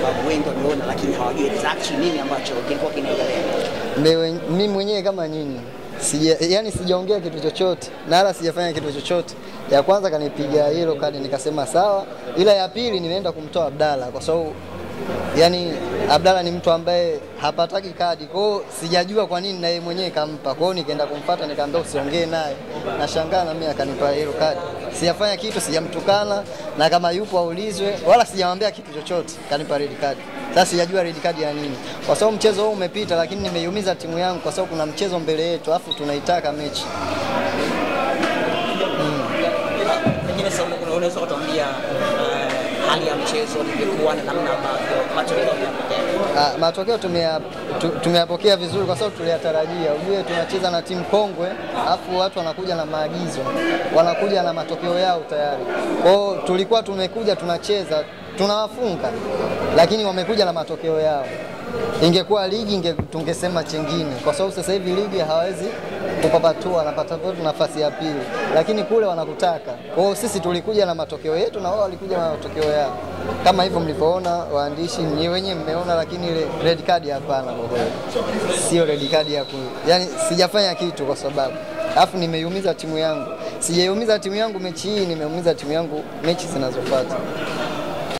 sababu wengi wameona lakini hawajui exactly nini ambacho kilikuwa kinaendelea. Mimi mwenyewe kama nyinyi sijaongea kitu chochote na wala sijafanya kitu chochote. Ya kwanza kanipiga hilo kadi nikasema sawa, ila ya pili nimeenda kumtoa Abdalla kwa sababu yani Abdalla ni mtu ambaye hapataki kadi. Kwa hiyo sijajua kwa nini na yeye mwenyewe kampa. Kwa hiyo nikaenda kumfuata nikaambia usiongee naye. Nashangaa na mimi akanipa hilo kadi. Sijafanya kitu, sijamtukana, na kama yupo aulizwe, wala sijamwambia kitu chochote. Kanipa red card. Sasa sijajua red card ya nini. Kwa sababu mchezo huu umepita lakini nimeiumiza timu yangu kwa sababu kuna mchezo mbele yetu afu tunaitaka mechi. Pengine sasa unaweza kutuambia hali ya mchezo ilikuwa na namna ambavyo matokeo yamepokea. Matokeo tumeyapokea vizuri kwa sababu tuliyatarajia. Ujue tunacheza na timu kongwe, alafu watu wanakuja na maagizo, wanakuja na matokeo yao tayari. Kwao tulikuwa tumekuja tunacheza, tunawafunga, lakini wamekuja na matokeo yao. Ingekuwa ligi tungesema chengine kwa sababu sasa hivi ligi hawezi kupapatua, wanapata vote nafasi ya pili lakini kule wanakutaka. Kwa hiyo sisi tulikuja na matokeo yetu na wao walikuja na matokeo yao. Kama hivyo mlivyoona waandishi ni wenyewe mmeona, lakini ile red card hapana kwa kweli. Sio red card ya yani sijafanya kitu kwa sababu alafu nimeiumiza timu yangu. Sijaiumiza timu yangu mechi hii, nimeumiza timu yangu mechi zinazofuata.